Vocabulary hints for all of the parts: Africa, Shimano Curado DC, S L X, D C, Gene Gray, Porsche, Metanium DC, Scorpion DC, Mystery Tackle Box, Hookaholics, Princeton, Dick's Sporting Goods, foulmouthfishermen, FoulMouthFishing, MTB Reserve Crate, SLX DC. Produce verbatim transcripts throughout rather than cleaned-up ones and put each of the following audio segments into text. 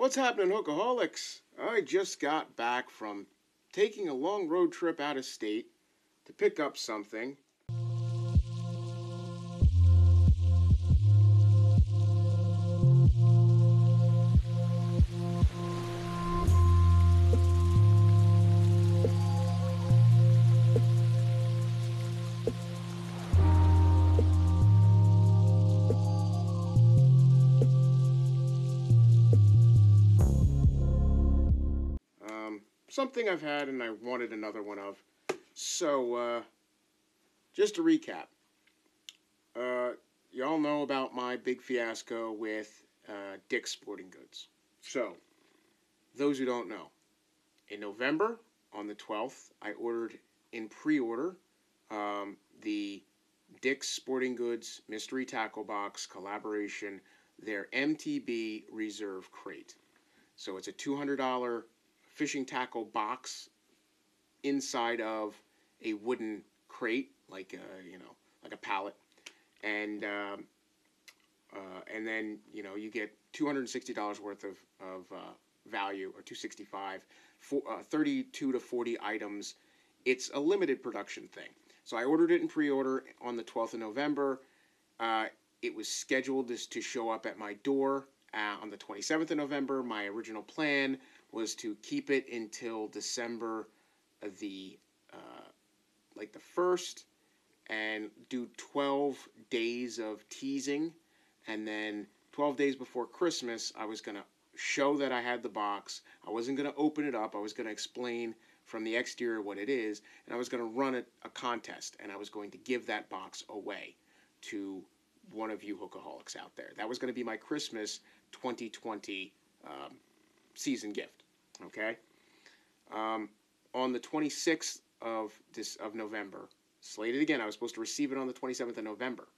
What's happening, Hookaholics? I just got back from taking a long road trip out of state to pick up something. Something I've had and I wanted another one of. So, uh, just to recap. Uh, you all know about my big fiasco with uh, Dick's Sporting Goods. So, those who don't know. In November, on the twelfth, I ordered in pre-order um, the Dick's Sporting Goods Mystery Tackle Box collaboration, their M T B Reserve Crate. So, it's a two hundred dollar... fishing tackle box inside of a wooden crate, like a, you know, like a pallet, and um, uh, and then you know you get two hundred and sixty dollars worth of of uh, value, or two sixty five, for uh, thirty two to forty items. It's a limited production thing, so I ordered it in pre order on the twelfth of November. Uh, it was scheduled to show up at my door uh, on the twenty seventh of November. My original plan was to keep it until December the, uh, like the first, and do twelve days of teasing, and then twelve days before Christmas, I was going to show that I had the box. I wasn't going to open it up. I was going to explain from the exterior what it is, and I was going to run a, a contest, and I was going to give that box away to one of you Hookaholics out there. That was going to be my Christmas twenty twenty um, season gift. Okay. Um, on the twenty-sixth of this of November, slated again. I was supposed to receive it on the twenty-seventh of November.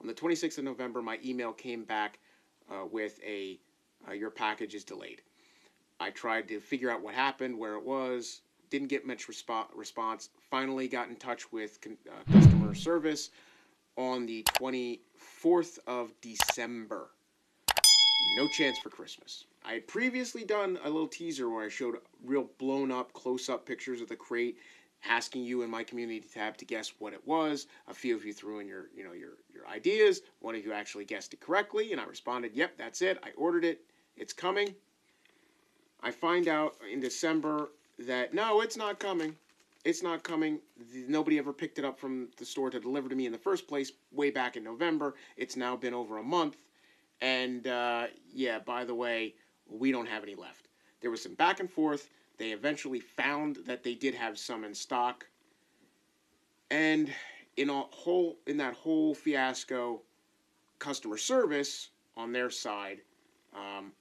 On the twenty-sixth of November, my email came back uh, with a uh, your package is delayed. I tried to figure out what happened, where it was. Didn't get much resp response. Finally, got in touch with con uh, customer service on the twenty-fourth of December. No chance for Christmas. I had previously done a little teaser where I showed real blown-up, close-up pictures of the crate, asking you in my community tab to guess what it was. A few of you threw in your, you know, your, your ideas. One of you actually guessed it correctly, and I responded, yep, that's it. I ordered it. It's coming. I find out in December that, no, it's not coming. It's not coming. Nobody ever picked it up from the store to deliver to me in the first place way back in November. It's now been over a month. And, uh, yeah, by the way, we don't have any left. There was some back and forth. They eventually found that they did have some in stock. And in a whole in that whole fiasco, customer service on their side, um,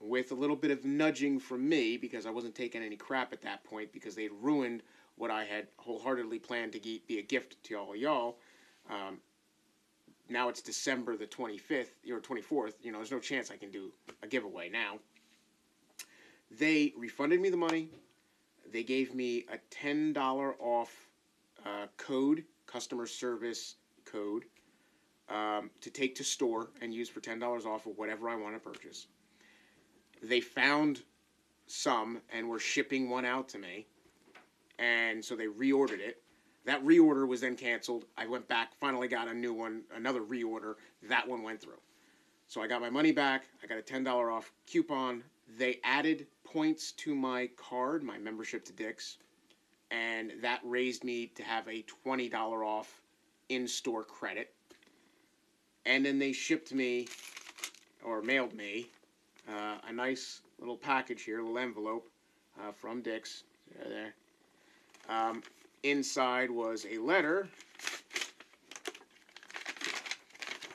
with a little bit of nudging from me, because I wasn't taking any crap at that point, because they'd ruined what I had wholeheartedly planned to be a gift to all y'all. Um, now it's December the twenty-fifth, or twenty-fourth, you know, there's no chance I can do a giveaway now. They refunded me the money. They gave me a ten dollar off uh, code, customer service code, um, to take to store and use for ten dollars off of whatever I want to purchase. They found some and were shipping one out to me, and so they reordered it. That reorder was then canceled. I went back, finally got a new one, another reorder. That one went through. So I got my money back. I got a ten dollar off coupon. They added points to my card, my membership to Dick's, and that raised me to have a twenty dollar off in-store credit. And then they shipped me, or mailed me, uh, a nice little package here, a little envelope uh, from Dick's. There, there. Um, Inside was a letter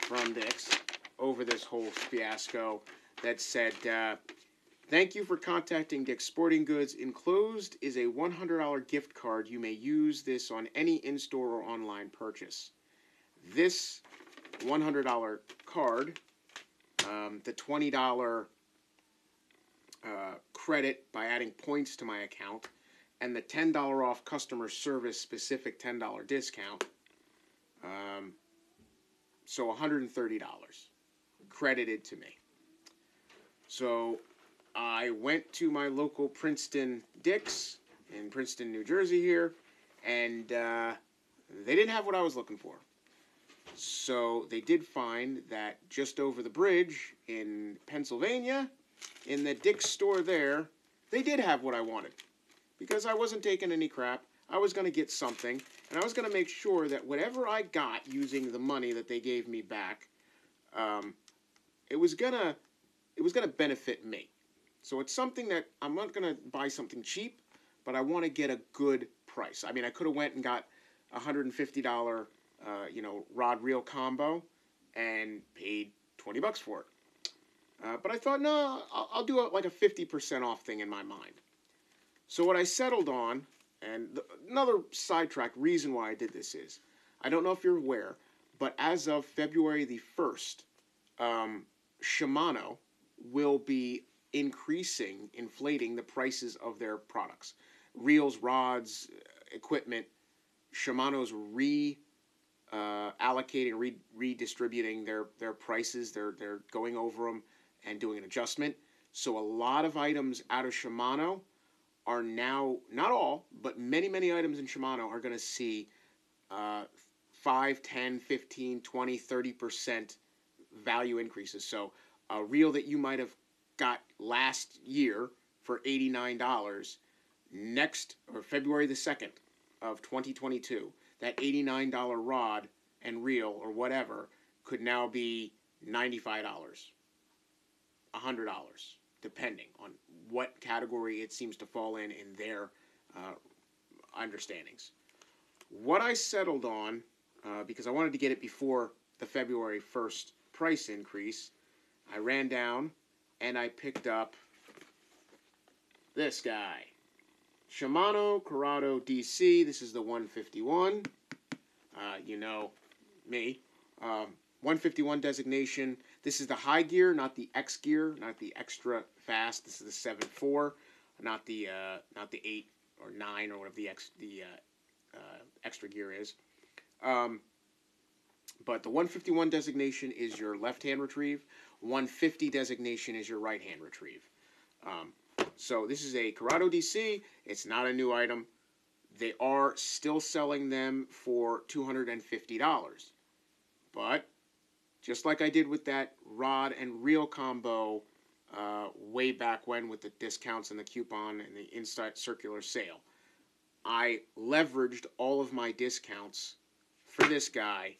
from Dick's over this whole fiasco that said, uh, thank you for contacting Dick's Sporting Goods. Enclosed is a one hundred dollar gift card. You may use this on any in-store or online purchase. This one hundred dollar card, um, the twenty dollar uh, credit by adding points to my account, and the ten dollar off customer service specific ten dollar discount, um, so one hundred thirty dollars credited to me. So I went to my local Princeton Dick's in Princeton, New Jersey here, and uh, they didn't have what I was looking for. So they did find that just over the bridge in Pennsylvania, in the Dick's store there, they did have what I wanted. Because I wasn't taking any crap, I was going to get something, and I was going to make sure that whatever I got using the money that they gave me back, um, it was gonna, it was gonna benefit me. So it's something that I'm not going to buy something cheap, but I want to get a good price. I mean, I could have went and got a one hundred fifty dollar Uh, you know, rod reel combo, and paid twenty bucks for it. Uh, but I thought, no, I'll, I'll do a, like a fifty percent off thing in my mind. So what I settled on, and the, another sidetrack reason why I did this is, I don't know if you're aware, but as of February the first, um, Shimano will be increasing, inflating the prices of their products. Reels, rods, equipment, Shimano's re- Uh, allocating, re redistributing their their prices, they're they're going over them and doing an adjustment. So a lot of items out of Shimano are now, not all, but many many items in Shimano are going to see uh, five, ten, fifteen, twenty, thirty percent value increases. So a reel that you might have got last year for eighty-nine dollars, next or February the second of twenty twenty-two. That eighty-nine dollar rod and reel or whatever could now be ninety-five dollars, one hundred dollars, depending on what category it seems to fall in in their uh, understandings. What I settled on, uh, because I wanted to get it before the February first price increase, I ran down and I picked up this guy. Shimano Curado D C, this is the one fifty-one, uh, you know me, um, one fifty-one designation. This is the high gear, not the X gear, not the extra fast. This is the seven four, not the uh, not the eight or nine or whatever the, ex the uh, uh, extra gear is. Um, but the one fifty-one designation is your left-hand retrieve, one fifty designation is your right-hand retrieve. Um, So this is a Curado D C. It's not a new item. They are still selling them for two hundred fifty dollars. But just like I did with that rod and reel combo uh, way back when with the discounts and the coupon and the inside circular sale, I leveraged all of my discounts for this guy,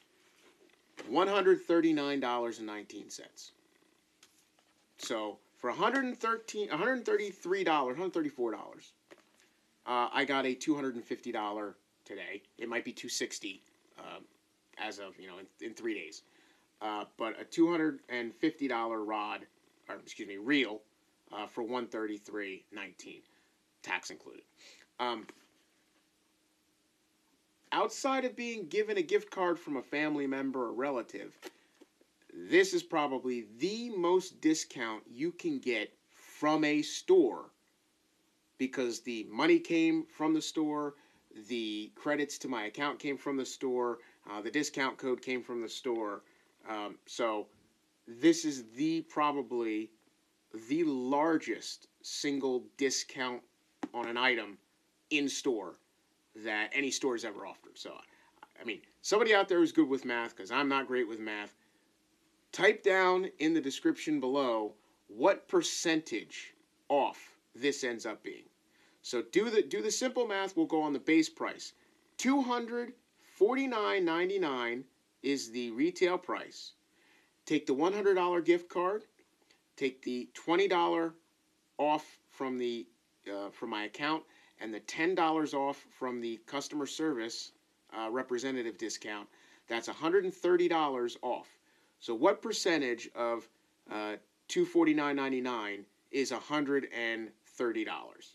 one hundred thirty-nine dollars and nineteen cents. So for one hundred thirteen, one hundred thirty-three dollars, one hundred thirty-four dollars, uh, I got a two hundred fifty dollar today. It might be two hundred sixty dollars uh, as of, you know, in, in three days. Uh, but a two hundred fifty dollar rod, or excuse me, reel uh, for one hundred thirty-three dollars and nineteen cents, tax included. Um, outside of being given a gift card from a family member or relative, this is probably the most discount you can get from a store, because the money came from the store, the credits to my account came from the store, uh, the discount code came from the store. Um, so this is the probably the largest single discount on an item in store that any store has ever offered. So, I mean, somebody out there who's good with math, because I'm not great with math, type down in the description below what percentage off this ends up being. So do the do the simple math. We'll go on the base price. two hundred forty-nine ninety-nine is the retail price. Take the one hundred dollar gift card. Take the twenty dollar off from the uh, from my account, and the ten dollars off from the customer service uh, representative discount. That's one hundred thirty dollars off. So what percentage of uh, two hundred forty-nine ninety-nine is one hundred thirty dollars?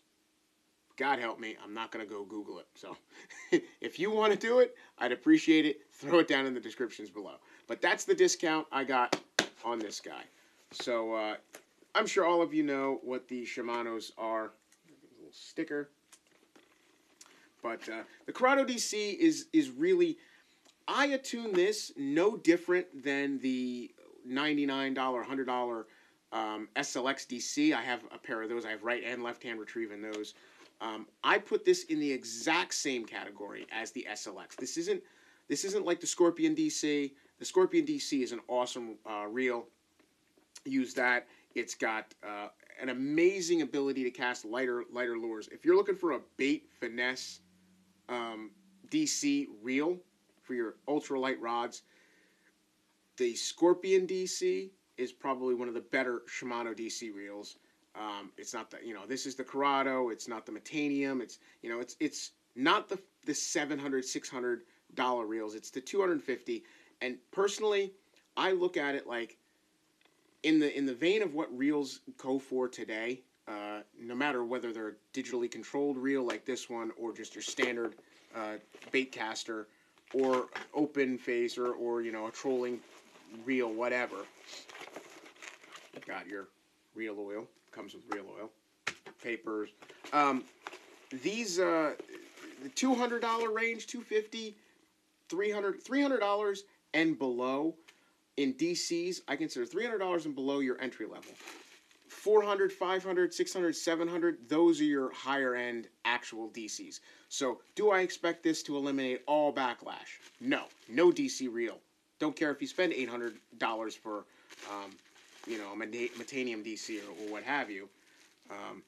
God help me, I'm not going to go Google it. So if you want to do it, I'd appreciate it. Throw it down in the descriptions below. But that's the discount I got on this guy. So uh, I'm sure all of you know what the Shimano's are. A little sticker. But uh, the Curado D C is, is really... I attune this no different than the ninety-nine dollar, one hundred dollar Um, S L X D C, I have a pair of those. I have right and left hand retrieve in those. Um, I put this in the exact same category as the S L X. This isn't this isn't like the Scorpion D C. The Scorpion D C is an awesome uh, reel. Use that. It's got uh, an amazing ability to cast lighter lighter lures. If you're looking for a bait finesse um, D C reel for your ultralight rods, the Scorpion D C is probably one of the better Shimano D C reels. Um, it's not the, you know, this is the Curado, it's not the Metanium, it's, you know, it's, it's not the, the seven hundred, six hundred dollar reels, it's the two hundred fifty. And personally, I look at it like in the, in the vein of what reels go for today, uh, no matter whether they're a digitally controlled reel like this one, or just your standard, uh, bait caster or open phaser, or, you know, a trolling reel, whatever. Got your reel oil. Comes with real oil, papers. Um, these, uh, the two hundred dollar range, two hundred fifty dollars, three hundred dollars, three hundred dollars and below in D Cs, I consider three hundred dollars and below your entry level. four hundred dollars, five hundred dollars, six hundred dollars, seven hundred dollars, those are your higher end actual D Cs. So do I expect this to eliminate all backlash? No, no D C reel. Don't care if you spend eight hundred dollars for, um, you know, a Metanium D C or, or what have you. Um,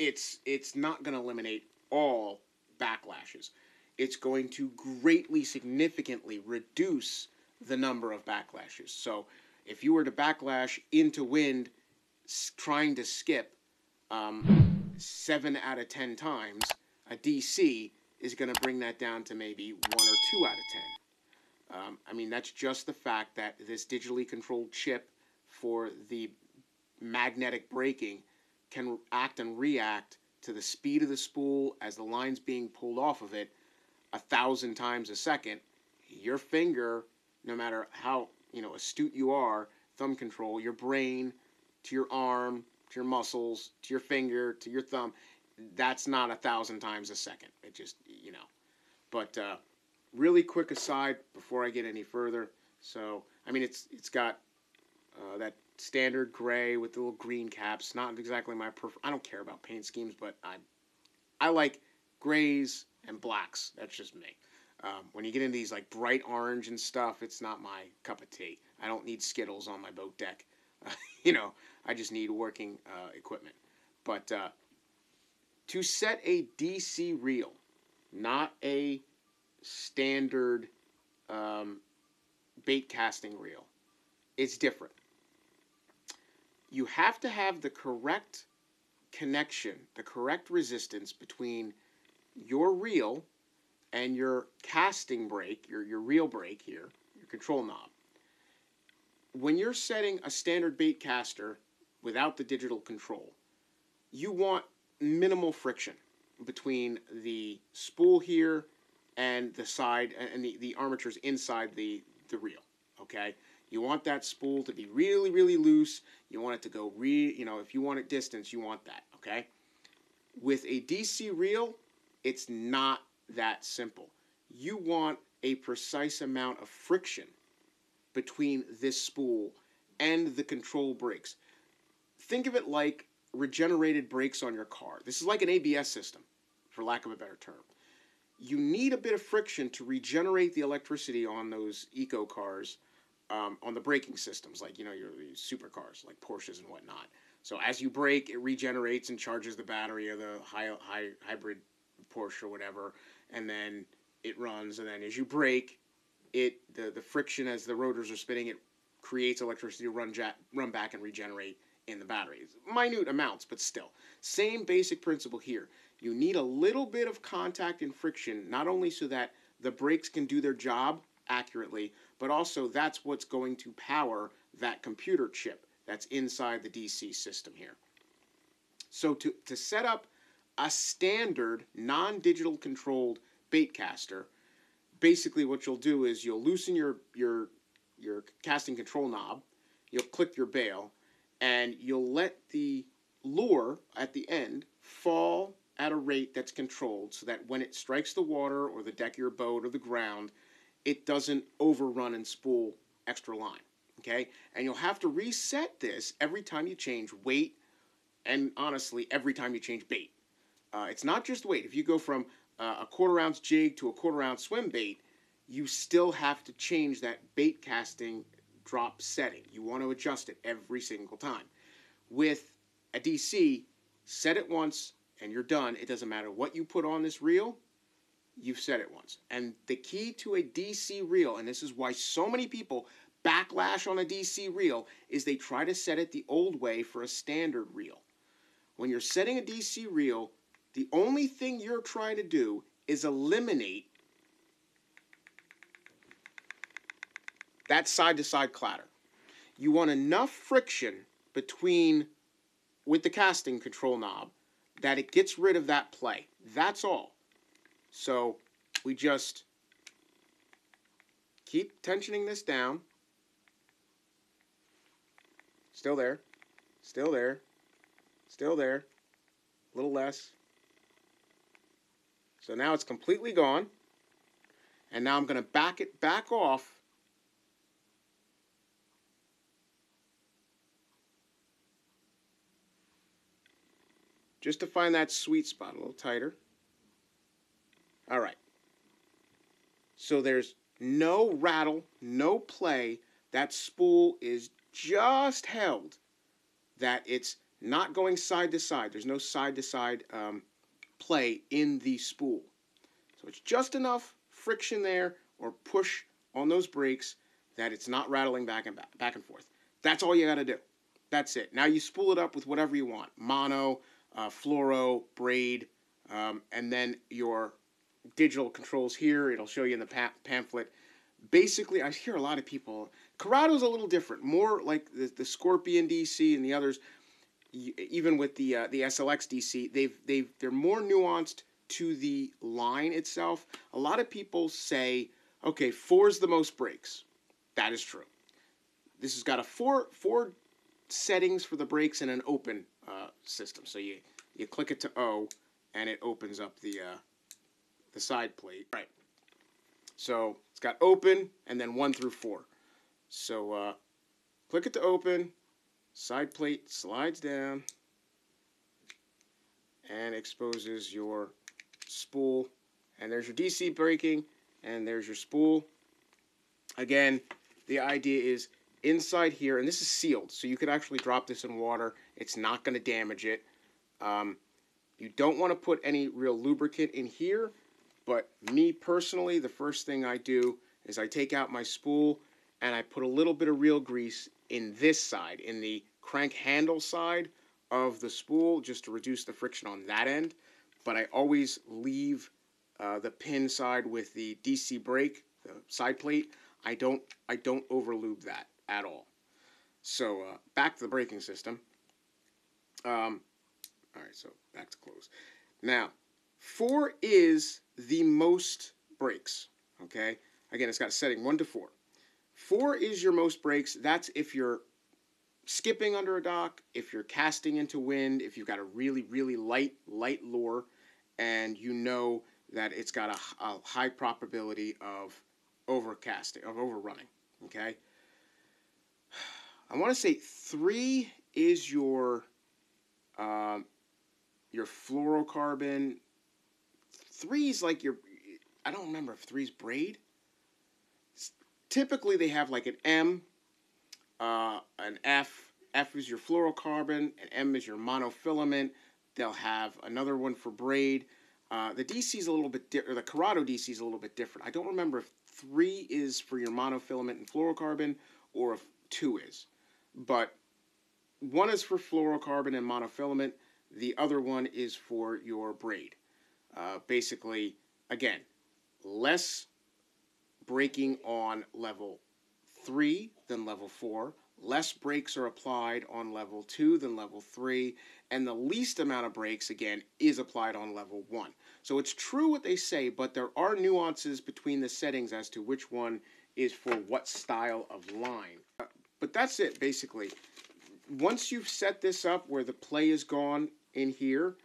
it's, it's not going to eliminate all backlashes. It's going to greatly, significantly reduce the number of backlashes. So if you were to backlash into wind trying to skip um, seven out of ten times, a D C is going to bring that down to maybe one or two out of ten. Um, I mean, that's just the fact that this digitally controlled chip for the magnetic braking can act and react to the speed of the spool as the line's being pulled off of it a thousand times a second. Your finger, no matter how, you know, astute you are, thumb control, your brain, to your arm, to your muscles, to your finger, to your thumb, that's not a thousand times a second. It just, you know. But uh, really quick aside before I get any further. So, I mean, it's it's got... Uh, that standard gray with the little green caps. Not exactly my prefer. I don't care about paint schemes, but I, I like grays and blacks. That's just me. Um, when you get into these like bright orange and stuff, it's not my cup of tea. I don't need Skittles on my boat deck. Uh, you know, I just need working uh, equipment. But uh, to set a D C reel, not a standard um, bait casting reel, it's different. You have to have the correct connection, the correct resistance between your reel and your casting brake, your, your reel brake here, your control knob. When you're setting a standard bait caster without the digital control, you want minimal friction between the spool here and the side, and the, the armatures inside the, the reel, okay? You want that spool to be really, really loose. You want it to go re, you know, if you want it distance, you want that, okay? With a D C reel, it's not that simple. You want a precise amount of friction between this spool and the control brakes. Think of it like regenerated brakes on your car. This is like an A B S system, for lack of a better term. You need a bit of friction to regenerate the electricity on those eco cars. Um, on the braking systems, like, you know, your, your supercars, like Porsches and whatnot. So as you brake, it regenerates and charges the battery of the high, high, hybrid Porsche or whatever, and then it runs, and then as you brake, it the, the friction as the rotors are spinning, it creates electricity to run, ja- run back and regenerate in the batteries. Minute amounts, but still. Same basic principle here. You need a little bit of contact and friction, not only so that the brakes can do their job accurately, but also that's what's going to power that computer chip that's inside the D C system here. So to, to set up a standard non-digital controlled bait caster, basically what you'll do is you'll loosen your, your, your casting control knob, you'll click your bail, and you'll let the lure at the end fall at a rate that's controlled so that when it strikes the water or the deck of your boat or the ground, it doesn't overrun and spool extra line, okay? And you'll have to reset this every time you change weight, and honestly, every time you change bait. Uh, it's not just weight. If you go from uh, a quarter ounce jig to a quarter ounce swim bait, you still have to change that bait casting drop setting. You want to adjust it every single time. With a D C, set it once and you're done. It doesn't matter what you put on this reel, you've set it once. And the key to a D C reel, and this is why so many people backlash on a D C reel, is they try to set it the old way for a standard reel. When you're setting a D C reel, the only thing you're trying to do is eliminate that side-to-side clatter. You want enough friction between, with the casting control knob, that it gets rid of that play. That's all. So we just keep tensioning this down. Still there. Still there. Still there. A little less. So now it's completely gone. And now I'm going to back it back off. Just to find that sweet spot, a little tighter. All right. So there's no rattle, no play. That spool is just held, that it's not going side to side. There's no side to side um, play in the spool. So it's just enough friction there or push on those brakes that it's not rattling back and back, back and forth. That's all you got to do. That's it. Now you spool it up with whatever you want. Mono, Uh, fluoro, braid, um, and then your digital controls here. It'll show you in the pa pamphlet. Basically, I hear a lot of people, Curado's a little different, more like the, the Scorpion D C and the others, even with the uh, the S L X D C, they've, they've, they're more nuanced to the line itself. A lot of people say, okay, four's the most breaks. That is true. This has got a four, four settings for the brakes and an open uh, system. So you, you click it to O and it opens up the, uh, the side plate. Right. So it's got open and then one through four. So uh, click it to open, side plate slides down and exposes your spool. And there's your D C braking and there's your spool. Again, the idea is inside here, and this is sealed, so you could actually drop this in water. It's not going to damage it. Um, you don't want to put any real lubricant in here, but me personally, the first thing I do is I take out my spool and I put a little bit of real grease in this side, in the crank handle side of the spool, just to reduce the friction on that end. But I always leave uh, the pin side with the D C brake, the side plate. I don't, I don't overlube that at all. So uh, back to the braking system. Um, all right, so back to close. Now, four is the most brakes, okay? Again, it's got a setting one to four. Four is your most brakes. That's if you're skipping under a dock, if you're casting into wind, if you've got a really, really light, light lure, and you know that it's got a, a high probability of overcasting, of overrunning, okay? I want to say three is your um, your fluorocarbon. Three's like your, I don't remember if three's braid. It's, typically they have like an M, uh, an F. F is your fluorocarbon, and M is your monofilament. They'll have another one for braid. Uh, the D C's a little bit different, or the Curado D C's a little bit different. I don't remember if three is for your monofilament and fluorocarbon, or if two is. But one is for fluorocarbon and monofilament. The other one is for your braid. Uh, basically, again, less braking on level three than level four. Less brakes are applied on level two than level three. And the least amount of brakes, again, is applied on level one. So it's true what they say, but there are nuances between the settings as to which one is for what style of line. Uh, but that's it, basically. Once you've set this up where the play is gone in here,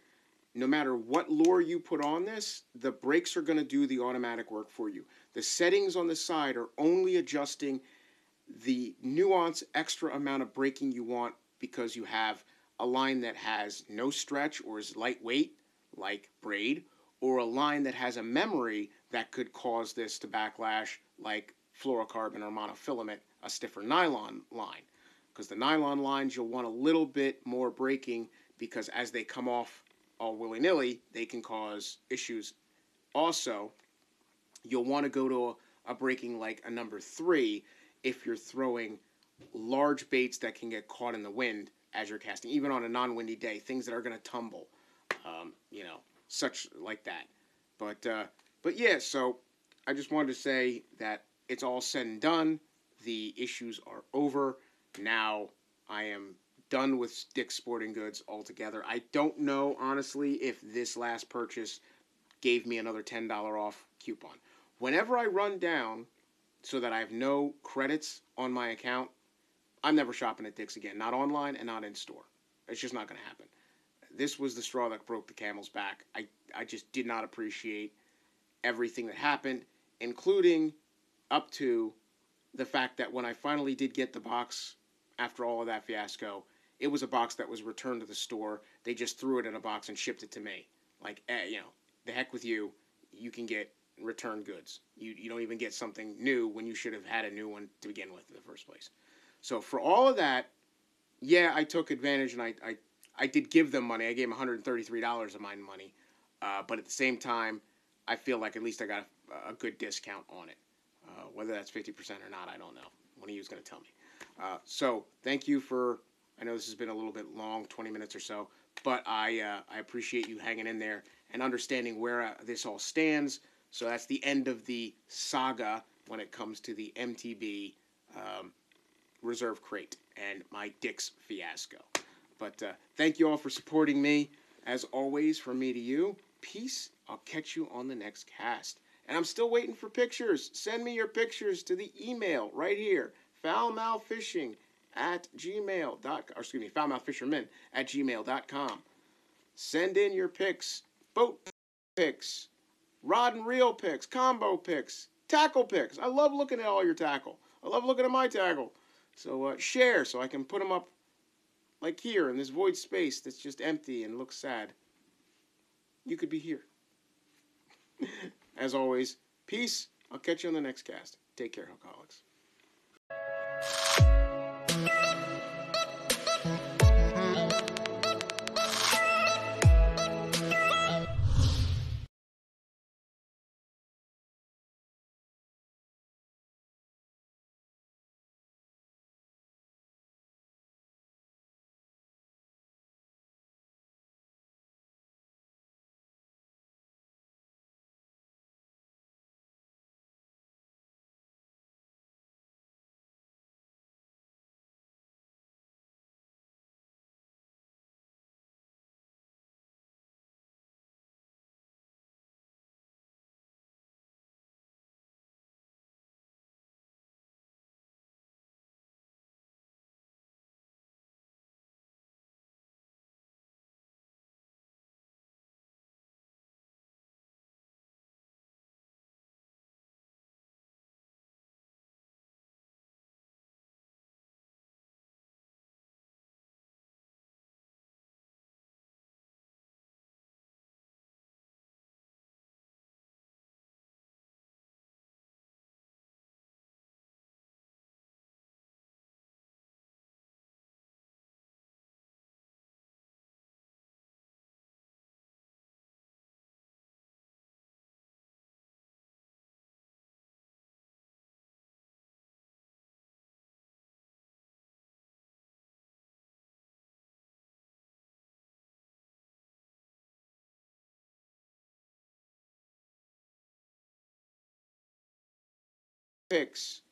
no matter what lure you put on this, the brakes are going to do the automatic work for you. The settings on the side are only adjusting the nuance extra amount of braking you want because you have a line that has no stretch or is lightweight, like braid, or a line that has a memory that could cause this to backlash, like fluorocarbon or monofilament, a stiffer nylon line. Because the nylon lines, you'll want a little bit more braking because as they come off all willy-nilly, they can cause issues. Also, you'll want to go to a, a braking like a number three if you're throwing large baits that can get caught in the wind as you're casting, even on a non-windy day, things that are going to tumble, um, you know, such like that. But, uh, but yeah, so I just wanted to say that it's all said and done. The issues are over. Now I am done with Dick's Sporting Goods altogether. I don't know, honestly, if this last purchase gave me another ten dollars off coupon. Whenever I run down so that I have no credits on my account, I'm never shopping at Dick's again, not online and not in store. It's just not going to happen. This was the straw that broke the camel's back. I, I just did not appreciate everything that happened, including up to the fact that when I finally did get the box after all of that fiasco, it was a box that was returned to the store. They just threw it in a box and shipped it to me. Like, eh, you know, the heck with you. You can get returned goods. You, you don't even get something new when you should have had a new one to begin with in the first place. So for all of that, yeah, I took advantage and I, I, I did give them money. I gave them one hundred thirty-three dollars of my money. Uh, but at the same time, I feel like at least I got a, a good discount on it. Uh, whether that's fifty percent or not, I don't know. One of you is going to tell me. Uh, so thank you for, I know this has been a little bit long, twenty minutes or so, but I, uh, I appreciate you hanging in there and understanding where uh, this all stands. So that's the end of the saga when it comes to the M T B um, Reserve Crate and my Dick's fiasco. But uh, thank you all for supporting me. As always, from me to you, peace. I'll catch you on the next cast. And I'm still waiting for pictures. Send me your pictures to the email right here, foulmouthfishing at gmail dot com, or excuse me, foulmouthfishermen at gmail dot com. Send in your pics, boat pics, rod and reel pics, combo pics, tackle pics. I love looking at all your tackle. I love looking at my tackle. So uh, share so I can put them up like here in this void space that's just empty and looks sad. You could be here. As always, peace. I'll catch you on the next cast. Take care, Hookaholics. Picks,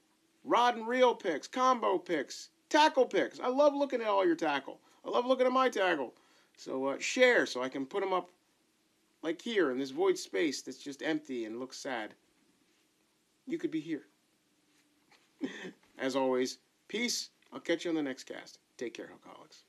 rod and reel picks, combo picks, tackle picks. I love looking at all your tackle. I love looking at my tackle. So uh, share so I can put them up like here in this void space that's just empty and looks sad. You could be here. As always, peace. I'll catch you on the next cast. Take care, Hookaholics.